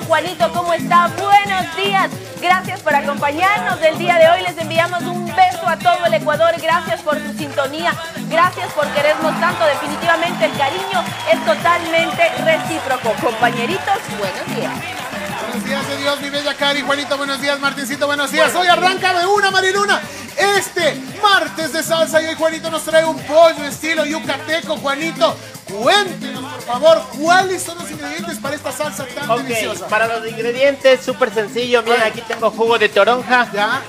querido Juanito, ¿cómo está? Buenos días. Gracias por acompañarnos el día de hoy. Les enviamos un beso a todo el Ecuador. Gracias por su sintonía. Gracias por querernos tanto. Definitivamente el cariño es totalmente recíproco. Compañeritos, buenos días. Buenos días, adiós, mi bella Cari. Juanito, buenos días. Martincito, buenos días. Hoy arranca de una, Mariluna. Este martes de salsa y hoy Juanito nos trae un pollo estilo yucateco. Juanito, cuéntenos, por favor, ¿cuáles son los ingredientes para esta salsa tan deliciosa? Para los ingredientes, súper sencillo. Bien, aquí tengo jugo de toronja. Ya.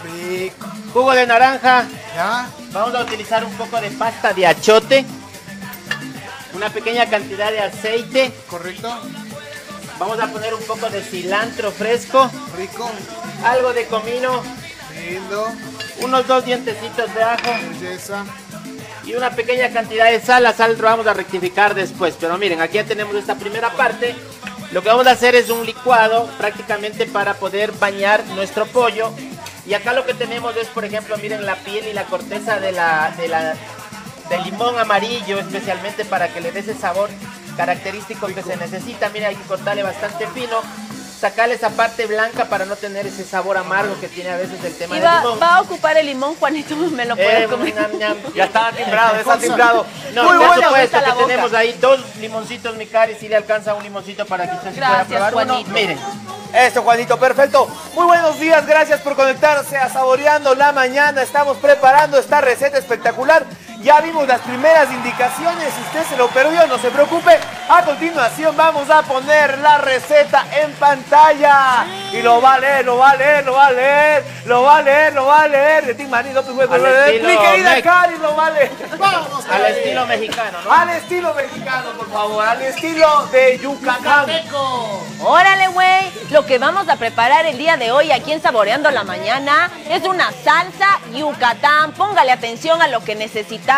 Jugo de naranja. Ya. Vamos a utilizar un poco de pasta de achiote. Una pequeña cantidad de aceite. Correcto. Vamos a poner un poco de cilantro fresco. Rico. Algo de comino. Lindo. Unos 2 dientecitos de ajo. Belleza. Y una pequeña cantidad de sal. La sal lo vamos a rectificar después. Pero miren, aquí ya tenemos esta primera parte. Lo que vamos a hacer es un licuado prácticamente para poder bañar nuestro pollo. Y acá lo que tenemos es, por ejemplo, miren la piel y la corteza del limón amarillo, especialmente para que le dé ese sabor característico que se necesita. Miren, hay que cortarle bastante fino. Sacarle esa parte blanca para no tener ese sabor amargo que tiene a veces el tema del limón. ¿Va a ocupar el limón, Juanito? ¿Me lo puedes comer? Ya está timbrado, está timbrado. No, muy por supuesto que tenemos ahí 2 limoncitos, mi Cari, si le alcanza un limoncito para que usted se pueda probar uno. Miren. Eso, Juanito, perfecto. Muy buenos días, gracias por conectarse a Saboreando la Mañana. Estamos preparando esta receta espectacular. Ya vimos las primeras indicaciones, si usted se lo perdió, no se preocupe. A continuación vamos a poner la receta en pantalla. Y lo va a leer, lo va a leer, lo va a leer, lo va a leer, lo va a leer. De ti, Maní, no te puedes leer. Mi querida Cari lo va a leer. Vamos, al estilo mexicano, ¿no? Al estilo mexicano, por favor, al estilo de Yucatán. Yucateco. Órale, güey. Lo que vamos a preparar el día de hoy aquí en Saboreando la Mañana es una salsa Yucatán. Póngale atención a lo que necesitamos.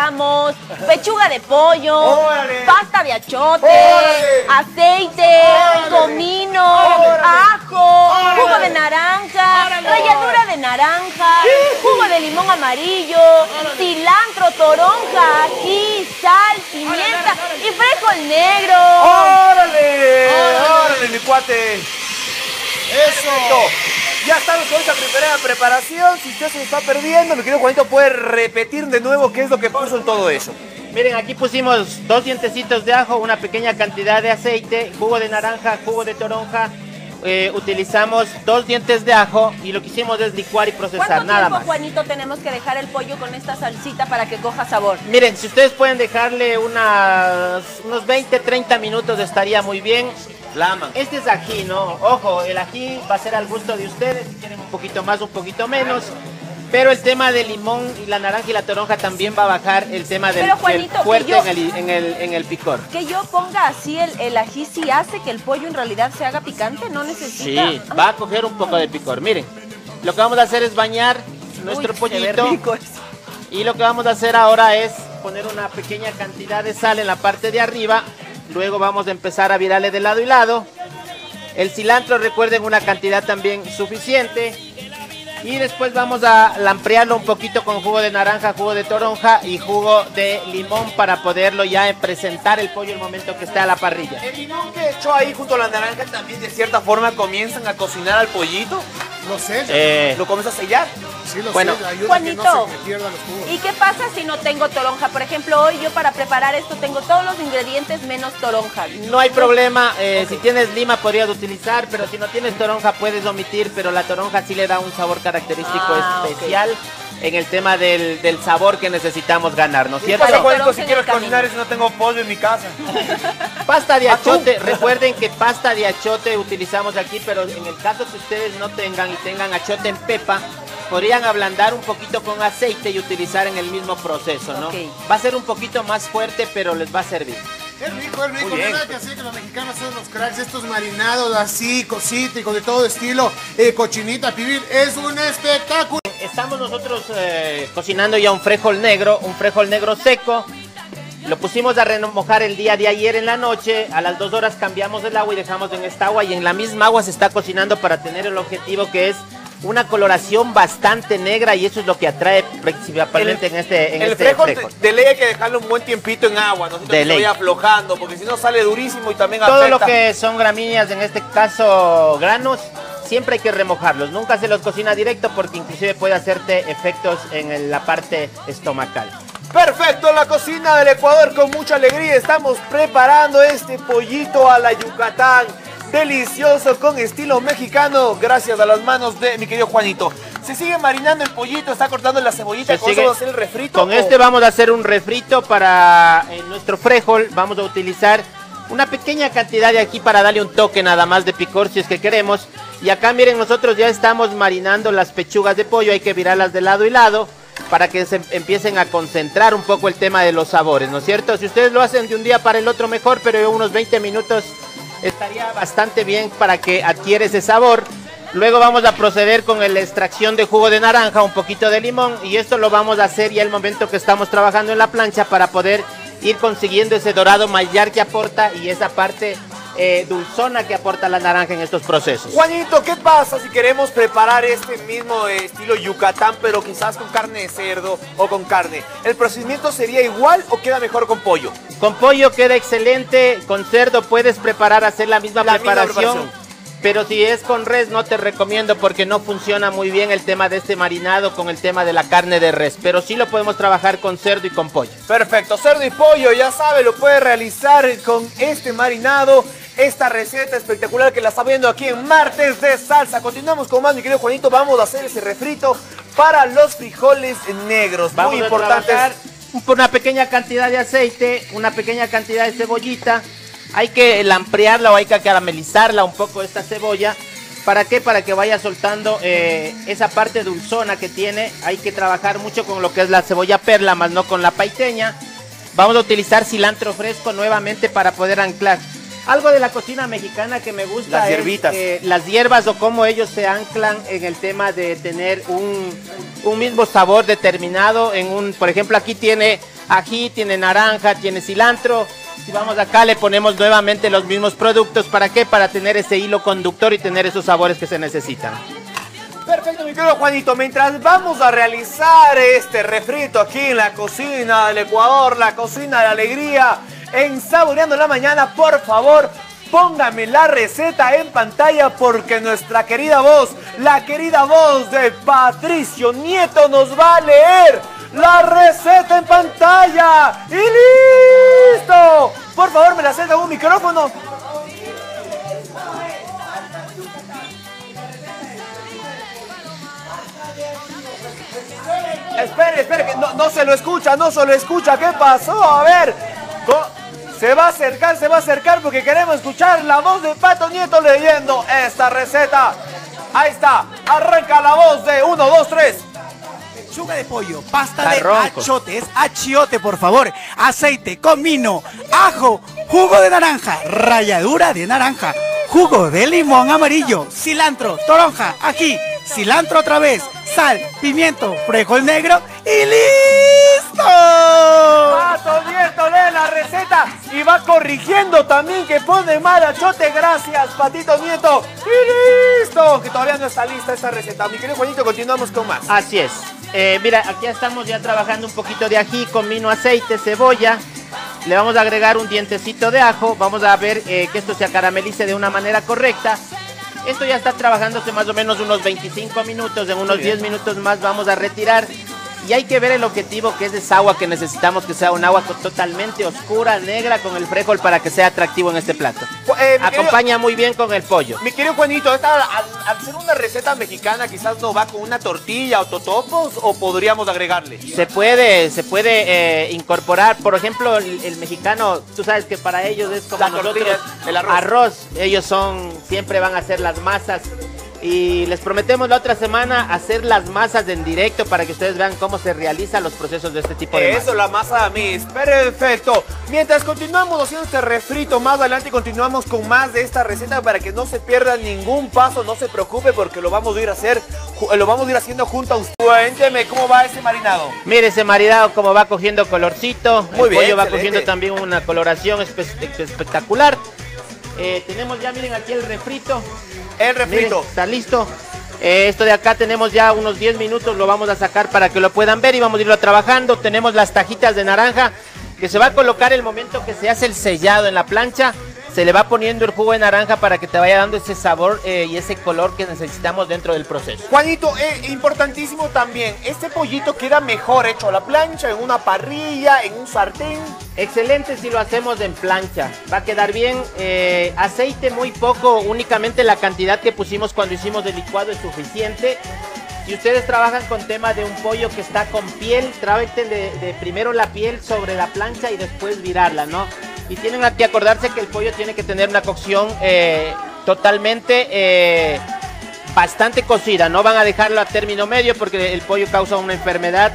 Pechuga de pollo, órale, pasta de achiote, órale, aceite, órale, comino, órale, ajo, órale, jugo de naranja, órale, ralladura de naranja, jugo de limón amarillo, órale, cilantro, toronja, ají, sal, pimienta, órale, órale, y frijol negro. ¡Órale! ¡Órale, mi cuate! ¡Eso! Ya estamos con esta primera preparación. Si usted se está perdiendo, mi querido Juanito puede repetir de nuevo qué es lo que puso en todo eso. Miren, aquí pusimos 2 dientecitos de ajo, una pequeña cantidad de aceite, jugo de naranja, jugo de toronja. Utilizamos 2 dientes de ajo y lo que hicimos es licuar y procesar, nada más. ¿Cuánto tiempo, Juanito, tenemos que dejar el pollo con esta salsita para que coja sabor? Miren, si ustedes pueden dejarle unos 20, 30 minutos estaría muy bien. Este es ají, ¿no? Ojo, el ají va a ser al gusto de ustedes, si quieren un poquito más, un poquito menos. Pero el tema del limón y la naranja y la toronja también va a bajar el tema del, pero, Juanito, del fuerte en el picor. Que yo ponga así el ají, si hace que el pollo en realidad se haga picante, no necesita. Sí, va a coger un poco de picor. Miren, lo que vamos a hacer es bañar nuestro pollito. Y lo que vamos a hacer ahora es poner una pequeña cantidad de sal en la parte de arriba. Luego vamos a empezar a virarle de lado y lado. El cilantro, recuerden, una cantidad también suficiente. Y después vamos a lamprearlo un poquito con jugo de naranja, jugo de toronja y jugo de limón para poderlo ya presentar el pollo el momento que esté a la parrilla. ¿El limón que echó ahí junto a la naranja también de cierta forma comienzan a cocinar al pollito? Lo sella, ¿lo comienza a sellar? Sí, lo sella, ayuda Juanito, que no se me pierdan los jugos. ¿Y qué pasa si no tengo toronja? Por ejemplo, hoy yo para preparar esto tengo todos los ingredientes menos toronja. No hay problema, si tienes lima podrías utilizar, pero si no tienes toronja puedes omitir, pero la toronja sí le da un sabor característico especial. En el tema del sabor que necesitamos ganar, ¿no es cierto? Si quiero cocinar eso, no tengo pollo en mi casa. Pasta de achiote, recuerden que pasta de achiote utilizamos aquí, pero en el caso que ustedes no tengan y tengan achiote en pepa, podrían ablandar un poquito con aceite y utilizar en el mismo proceso, ¿no? Va a ser un poquito más fuerte, pero les va a servir. Es rico, no hay nada que hacer, que los mexicanos son los cracks, estos marinados así, cosíticos, de todo estilo, cochinita, pibil, es un espectáculo. Estamos nosotros cocinando ya un frijol negro seco. Lo pusimos a remojar el día de ayer en la noche, a las 2 horas cambiamos el agua y dejamos en esta agua y en la misma agua se está cocinando para tener el objetivo que es una coloración bastante negra y eso es lo que atrae principalmente en este frijol. De ley hay que dejarlo un buen tiempito en agua, no se vaya aflojando, porque si no sale durísimo y también afecta. Todo lo que son gramíneas, en este caso granos, siempre hay que remojarlos, nunca se los cocina directo porque inclusive puede hacerte efectos en la parte estomacal. Perfecto, la cocina del Ecuador con mucha alegría. Estamos preparando este pollito a la Yucatán. Delicioso, con estilo mexicano, gracias a las manos de mi querido Juanito. Se sigue marinando el pollito, está cortando la cebollita, ¿cómo vamos a hacer el refrito? Con este vamos a hacer un refrito para nuestro frejol. Vamos a utilizar una pequeña cantidad de aquí para darle un toque nada más de picor si es que queremos. Y acá miren, nosotros ya estamos marinando las pechugas de pollo, hay que virarlas de lado y lado para que se empiecen a concentrar un poco el tema de los sabores, ¿no es cierto? Si ustedes lo hacen de un día para el otro mejor, pero yo unos 20 minutos estaría bastante bien para que adquiera ese sabor. Luego vamos a proceder con la extracción de jugo de naranja, un poquito de limón, y esto lo vamos a hacer ya el momento que estamos trabajando en la plancha para poder ir consiguiendo ese dorado maillar que aporta y esa parte dulzona que aporta la naranja en estos procesos. Juanito, ¿qué pasa si queremos preparar este mismo estilo Yucatán, pero quizás con carne de cerdo o con carne? ¿El procedimiento sería igual o queda mejor con pollo? Con pollo queda excelente, con cerdo puedes preparar, hacer la misma preparación. Pero si es con res no te recomiendo porque no funciona muy bien el tema de este marinado con el tema de la carne de res. Pero sí lo podemos trabajar con cerdo y con pollo. Perfecto, cerdo y pollo, ya sabe, lo puede realizar con este marinado. Esta receta espectacular que la está viendo aquí en Martes de Salsa. Continuamos con más, mi querido Juanito. Vamos a hacer ese refrito para los frijoles negros. Muy importante. Una pequeña cantidad de aceite, una pequeña cantidad de cebollita. Hay que lamprearla o hay que caramelizarla un poco esta cebolla. ¿Para qué? Para que vaya soltando esa parte dulzona que tiene. Hay que trabajar mucho con lo que es la cebolla perla, más no con la paiteña. Vamos a utilizar cilantro fresco nuevamente para poder anclar. Algo de la cocina mexicana que me gusta las hierbitas. Las hierbas o cómo ellos se anclan en el tema de tener un mismo sabor determinado. Por ejemplo, aquí tiene ají, tiene naranja, tiene cilantro. Si vamos acá le ponemos nuevamente los mismos productos. ¿Para qué? Para tener ese hilo conductor y tener esos sabores que se necesitan. Perfecto, mi querido Juanito, mientras vamos a realizar este refrito aquí en la cocina del Ecuador, la cocina de la alegría, en Saboreando la Mañana, por favor, póngame la receta en pantalla porque nuestra querida voz, la querida voz de Patricio Nieto nos va a leer la receta en pantalla. ¡Y listo! Por favor, me la acerca un micrófono. Espere, espere, que no se lo escucha, no se lo escucha. ¿Qué pasó? A ver. Se va a acercar porque queremos escuchar la voz de Pato Nieto leyendo esta receta. Ahí está, arranca la voz de 1, 2, 3. Pechuga de pollo, pasta de achiote, es achiote por favor, aceite, comino, ajo, jugo de naranja, ralladura de naranja, jugo de limón amarillo, cilantro, toronja, ají, cilantro otra vez, sal, pimiento, frijol negro y listo. Pato Nieto lee la receta y va corrigiendo también que pone mal achiote. Gracias, Patito Nieto. Y listo, que todavía no está lista esta receta. Mi querido Juanito, continuamos con más. Así es. Mira, aquí estamos ya trabajando un poquito de ají, comino, aceite, cebolla. Le vamos a agregar un dientecito de ajo. Vamos a ver que esto se caramelice de una manera correcta. Esto ya está trabajándose más o menos unos 25 minutos, en unos 10 minutos más vamos a retirar. Y hay que ver el objetivo, que es esa agua que necesitamos, que sea un agua totalmente oscura, negra, con el frijol para que sea atractivo en este plato. Acompaña muy bien con el pollo. Mi querido Juanito, al ser una receta mexicana quizás no va con una tortilla o totopos, o podríamos agregarle. Se puede incorporar, por ejemplo, el mexicano, tú sabes que para ellos es como nosotros, el arroz. Ellos siempre van a hacer las masas. Y les prometemos la otra semana hacer las masas en directo para que ustedes vean cómo se realizan los procesos de este tipo de masas. Eso, la masa de mis. Perfecto. Mientras continuamos haciendo este refrito más adelante, continuamos con más de esta receta para que no se pierda ningún paso. No se preocupe porque lo vamos a ir haciendo junto a usted. Cuénteme cómo va ese marinado. Mire ese marinado cómo va cogiendo colorcito. Muy bien, el pollo va cogiendo también una coloración espectacular. Tenemos ya, miren, aquí el refrito. Miren, está listo. Esto de acá tenemos ya unos 10 minutos, lo vamos a sacar para que lo puedan ver y vamos a irlo trabajando. Tenemos las tajitas de naranja que se va a colocar el momento que se hace el sellado en la plancha. Se le va poniendo el jugo de naranja para que te vaya dando ese sabor y ese color que necesitamos dentro del proceso. Juanito, importantísimo también, este pollito queda mejor hecho a la plancha, en una parrilla, en un sartén. Excelente si lo hacemos en plancha, va a quedar bien. Aceite muy poco, únicamente la cantidad que pusimos cuando hicimos el licuado es suficiente. Si ustedes trabajan con tema de un pollo que está con piel, traten de primero la piel sobre la plancha y después virarla, ¿no? Y tienen que acordarse que el pollo tiene que tener una cocción totalmente bastante cocida. No van a dejarlo a término medio porque el pollo causa una enfermedad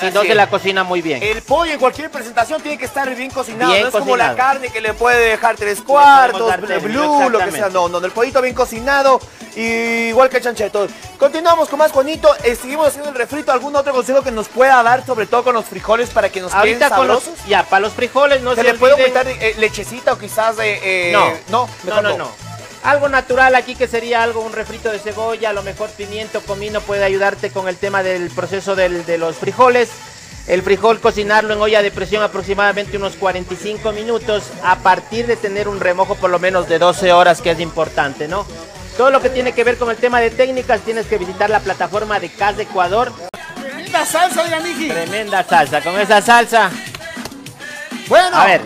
si no se la cocina muy bien. El pollo en cualquier presentación tiene que estar bien cocinado. Bien cocinado. Como la carne que le puede dejar 3/4, blue, lo que sea. No, no, el pollito bien cocinado, igual que el chancheto. Continuamos con más, Juanito. Seguimos haciendo el refrito. ¿Algún otro consejo que nos pueda dar, sobre todo con los frijoles, para que nos queden sabrosos? Ya, para los frijoles no se le puede aumentar lechecita o quizás no. Algo natural aquí que sería algo, un refrito de cebolla, a lo mejor pimiento, comino, puede ayudarte con el tema del proceso de los frijoles. El frijol cocinarlo en olla de presión aproximadamente unos 45 minutos a partir de tener un remojo por lo menos de 12 horas, que es importante, ¿no? Todo lo que tiene que ver con el tema de técnicas tienes que visitar la plataforma de Casa de Ecuador. ¡Tremenda salsa, oiga, Miki! Tremenda salsa, con esa salsa. Bueno. A ver,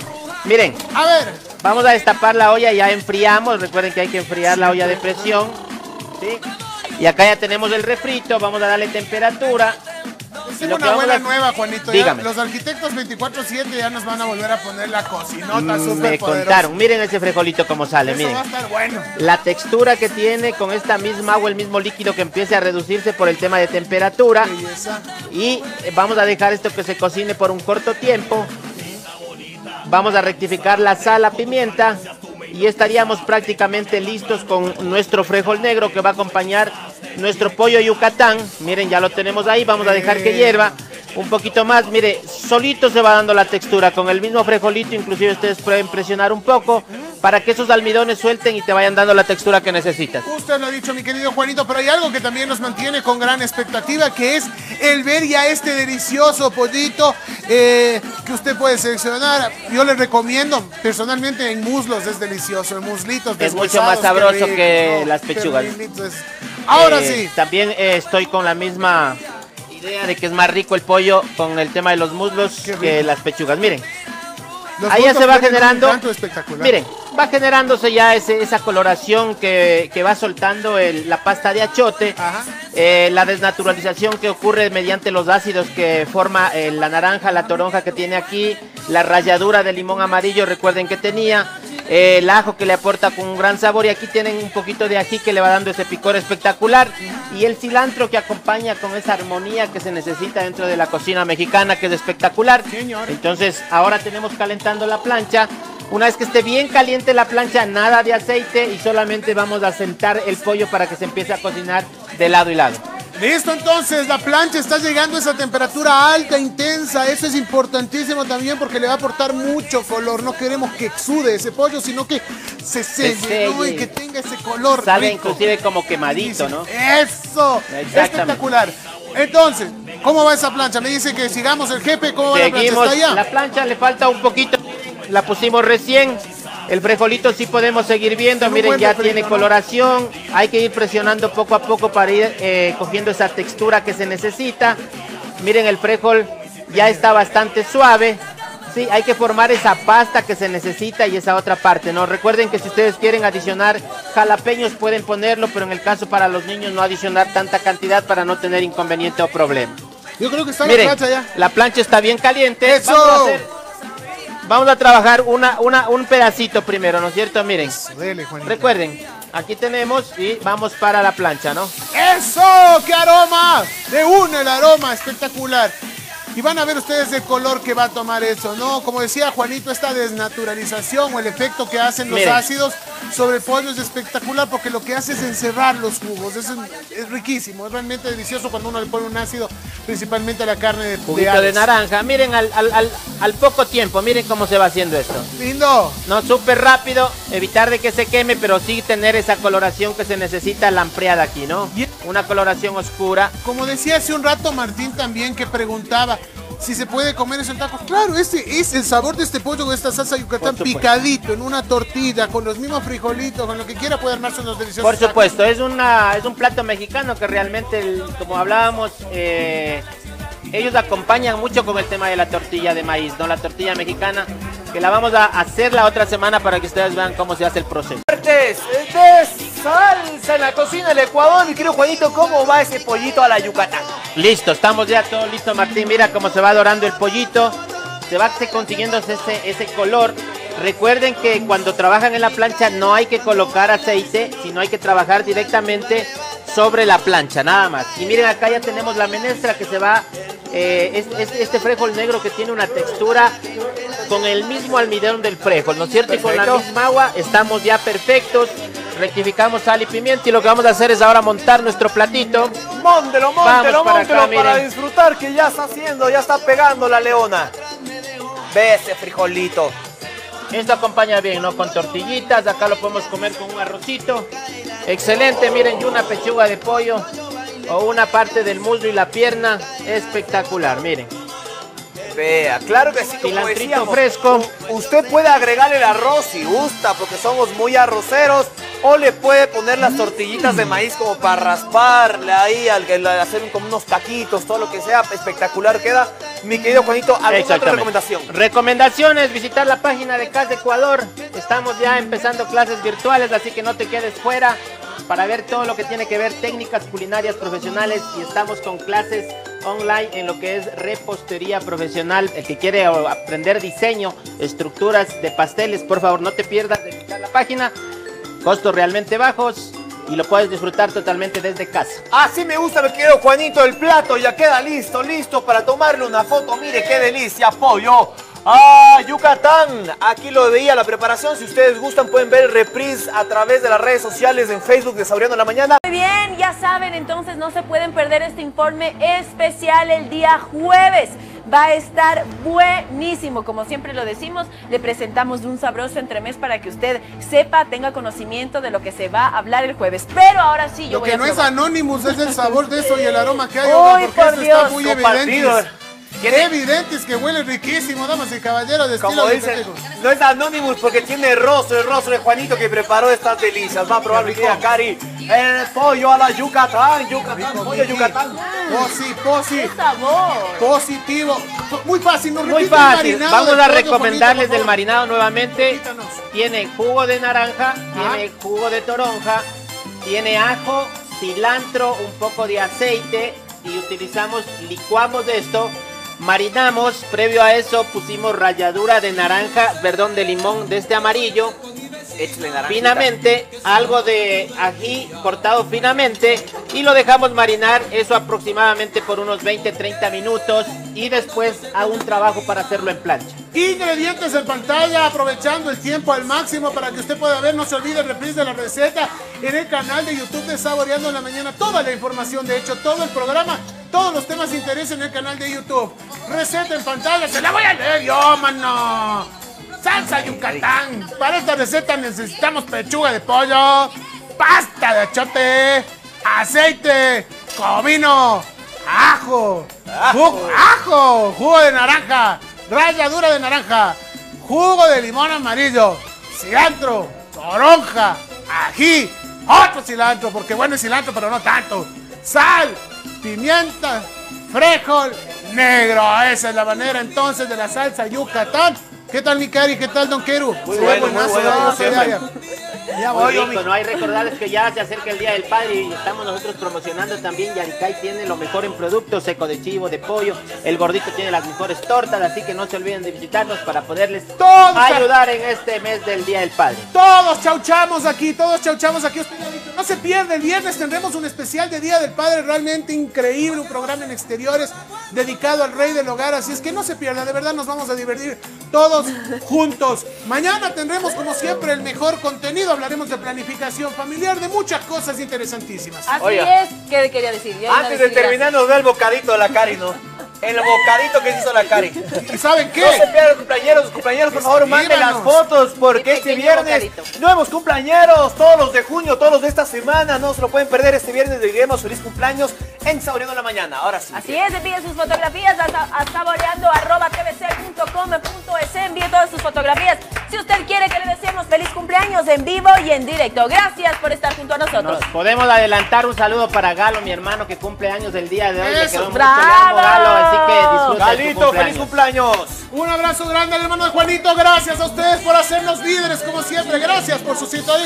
miren. A ver. Vamos a destapar la olla, ya enfriamos, recuerden que hay que enfriar la olla de presión, ¿sí? Y acá ya tenemos el refrito, vamos a darle temperatura. Tengo una buena nueva, Juanito, los arquitectos 24/7 ya nos van a volver a poner la cocinota súper poderosa. Me contaron, miren ese frijolito como sale, miren. Eso va a estar bueno. La textura que tiene con esta misma agua, el mismo líquido que empiece a reducirse por el tema de temperatura. Y vamos a dejar esto que se cocine por un corto tiempo. Vamos a rectificar la sal, la pimienta y estaríamos prácticamente listos con nuestro frijol negro que va a acompañar nuestro pollo Yucatán. Miren, ya lo tenemos ahí, vamos a dejar que hierva un poquito más. Mire, solito se va dando la textura con el mismo frijolito, inclusive ustedes pueden presionar un poco para que esos almidones suelten y te vayan dando la textura que necesitas. Usted lo ha dicho, mi querido Juanito, pero hay algo que también nos mantiene con gran expectativa, que es el ver ya este delicioso pollito que usted puede seleccionar. Yo les recomiendo, personalmente, en muslos es delicioso, en muslitos. Es mucho más sabroso que las pechugas. Ahora sí. También estoy con la misma idea de que es más rico el pollo con el tema de los muslos que las pechugas. Miren, ahí ya se va generando, miren, va generándose ya esa coloración que va soltando la pasta de achiote, la desnaturalización que ocurre mediante los ácidos que forma la naranja, la toronja que tiene aquí, la ralladura de limón amarillo, recuerden que tenía, el ajo que le aporta con un gran sabor y aquí tienen un poquito de ají que le va dando ese picor espectacular y el cilantro que acompaña con esa armonía que se necesita dentro de la cocina mexicana, que es espectacular. Señor. Entonces ahora tenemos calentando la plancha. Una vez que esté bien caliente la plancha, nada de aceite y solamente vamos a sentar el pollo para que se empiece a cocinar de lado y lado. Listo, entonces, la plancha está llegando a esa temperatura alta, intensa. Eso es importantísimo también porque le va a aportar mucho color. No queremos que exude ese pollo, sino que se selle, ¿no? Y que tenga ese color sabe rico. Inclusive como quemadito, ¿no? ¡Eso! Espectacular. Entonces, ¿cómo va esa plancha? Me dice que sigamos el jefe. ¿Cómo va la plancha? ¿Está allá? La plancha le falta un poquito. La pusimos recién. El frijolito sí podemos seguir viendo, miren, ya tiene coloración, hay que ir presionando poco a poco para ir cogiendo esa textura que se necesita. Miren, el frijol ya está bastante suave, sí, hay que formar esa pasta que se necesita y esa otra parte, ¿no? Recuerden que si ustedes quieren adicionar jalapeños pueden ponerlo, pero en el caso para los niños no adicionar tanta cantidad para no tener inconveniente o problema. Yo creo que está miren, la plancha ya. La plancha está bien caliente. ¡Eso! Vamos a trabajar un pedacito primero, ¿no es cierto? Miren, dele, recuerden, aquí tenemos y vamos para la plancha, ¿no? ¡Eso! ¡Qué aroma! ¡De uno el aroma! ¡Espectacular! Y van a ver ustedes el color que va a tomar eso, ¿no? Como decía Juanito, esta desnaturalización o el efecto que hacen los ácidos sobre el pollo es espectacular porque lo que hace es encerrar los jugos. Es riquísimo, es realmente delicioso cuando uno le pone un ácido, principalmente a la carne de juguito de naranja. Miren al poco tiempo, miren cómo se va haciendo esto. Lindo. No, súper rápido, evitar de que se queme, pero sí tener esa coloración que se necesita, la ampliada aquí, ¿no? una coloración oscura. Como decía hace un rato Martín también, que preguntaba si se puede comer eso en tacos. Claro, este es el sabor de este pollo con esta salsa Yucatán picadito en una tortilla, con los mismos frijolitos, con lo que quiera puede armarse unos deliciosos. Por supuesto, es un plato mexicano que realmente, como hablábamos, ellos acompañan mucho con el tema de la tortilla de maíz, ¿no? La tortilla mexicana, que la vamos a hacer la otra semana para que ustedes vean cómo se hace el proceso. De salsa en la cocina del Ecuador, mi querido Juanito, ¿cómo va ese pollito a la Yucatán? Listo, estamos ya todo listo, Martín. Mira cómo se va dorando el pollito, se va consiguiendo ese color. Recuerden que cuando trabajan en la plancha no hay que colocar aceite, sino hay que trabajar directamente sobre la plancha, nada más. Y miren, acá ya tenemos la menestra que se va... este frijol negro que tiene una textura con el mismo almidón del frijol, ¿no es cierto? Perfecto. Y con la misma agua estamos ya perfectos. Rectificamos sal y pimienta y lo que vamos a hacer es ahora montar nuestro platito. Móntelo para disfrutar, que ya está haciendo, ya está pegando la leona. Ve ese frijolito. Esto acompaña bien, ¿no? Con tortillitas, acá lo podemos comer con un arrocito. Excelente, miren, y una pechuga de pollo o una parte del muslo y la pierna, espectacular, miren. Vea, claro que sí, como decíamos, fresco. Usted puede agregar el arroz si gusta, porque somos muy arroceros, o le puede poner las tortillitas de maíz como para rasparle ahí, hacer como unos taquitos, todo lo que sea, espectacular queda. Mi querido Juanito, ¿alguna otra recomendación? Recomendaciones, visitar la página de Casa de Ecuador. Estamos ya empezando clases virtuales, así que no te quedes fuera, para ver todo lo que tiene que ver técnicas culinarias profesionales, y estamos con clases online en lo que es repostería profesional. El que quiere aprender diseño, estructuras de pasteles, por favor no te pierdas de visitar la página, costos realmente bajos y lo puedes disfrutar totalmente desde casa. Así me gusta, me querido Juanito, el plato ya queda listo, listo para tomarle una foto. Mire qué delicia, pollo ¡ah, Yucatán! Aquí lo veía la preparación. Si ustedes gustan pueden ver el reprise a través de las redes sociales en Facebook de Saboreando la Mañana. Muy bien, ya saben, entonces no se pueden perder este informe especial el día jueves. Va a estar buenísimo, como siempre lo decimos, le presentamos un sabroso entremés para que usted sepa, tenga conocimiento de lo que se va a hablar el jueves. Pero ahora sí, yo voy a... Lo que no es Anonymous es el sabor de eso y el aroma que hay. ¡Uy, por Dios! Está muy evidente. Qué evidente es que huele riquísimo, damas y caballeros, de estilo Yucateco. No es Anonymous porque tiene el rostro de Juanito que preparó estas delicias. Va a probar mi tía Cari el pollo a la Yucatán, pollo Yucatán. ¡Qué sabor! Positivo. Muy fácil, no repito el marinado. Vamos a recomendarles del marinado nuevamente. Tiene jugo de naranja, tiene jugo de toronja, tiene ajo, cilantro, un poco de aceite y licuamos de esto. Marinamos, previo a eso pusimos ralladura de naranja, perdón, de limón, de este amarillo, finamente, algo de ají cortado finamente y lo dejamos marinar, eso aproximadamente por unos 20-30 minutos y después a un trabajo para hacerlo en plancha. Ingredientes en pantalla, aprovechando el tiempo al máximo para que usted pueda ver. No se olvide el reprise de la receta en el canal de YouTube de Saboreando en la Mañana. Toda la información, de hecho, todo el programa, todos los temas de interés en el canal de YouTube. Receta en pantalla, se la voy a leer yo, mano. Salsa Yucatán. Para esta receta necesitamos pechuga de pollo, pasta de achiote, aceite, comino, ajo, jugo de naranja, ralladura de naranja, jugo de limón amarillo, cilantro, toronja, ají, otro cilantro, porque bueno es cilantro pero no tanto, sal, pimienta, frijol negro. Esa es la manera entonces de la salsa Yucatán. ¿Qué tal mi Cari? ¿Qué tal Don Keru? Muy bueno, muy bueno. No hay recordarles que ya se acerca el Día del Padre y estamos nosotros promocionando también. Yarikai tiene lo mejor en productos, seco de chivo, de pollo. El gordito tiene las mejores tortas, así que no se olviden de visitarnos para poderles ayudar en este mes del Día del Padre. Todos chauchamos aquí, No se pierda, el viernes tendremos un especial de Día del Padre realmente increíble, un programa en exteriores dedicado al rey del hogar, así es que no se pierda, de verdad nos vamos a divertir todos juntos. Mañana tendremos como siempre el mejor contenido, hablaremos de planificación familiar, de muchas cosas interesantísimas. Así es, ¿qué quería decir? Antes de terminar nos da el bocadito de la Cari, ¿no? el bocadito que se hizo la Cari. ¿Y saben qué? No se pierdan los cumpleañeros, por favor, manden las fotos, porque este viernes nuevos cumpleañeros, todos los de junio, todos los de esta semana, no se lo pueden perder. Este viernes le diremos feliz cumpleaños en Saboreando la Mañana. Ahora sí. Así es, envíen sus fotografías a saboreando@tvc.com.es, envíen todas sus fotografías. Si usted quiere que le deseemos feliz cumpleaños en vivo y en directo. Gracias por estar junto a nosotros. Nos podemos adelantar un saludo para Galo, mi hermano, que cumple años el día de hoy. Eso, quedó bravo. Mucho largo, así que disfruta. Galito, feliz cumpleaños. Un abrazo grande al hermano de Juanito. Gracias a ustedes por hacernos líderes, como siempre. Gracias por su sintonía.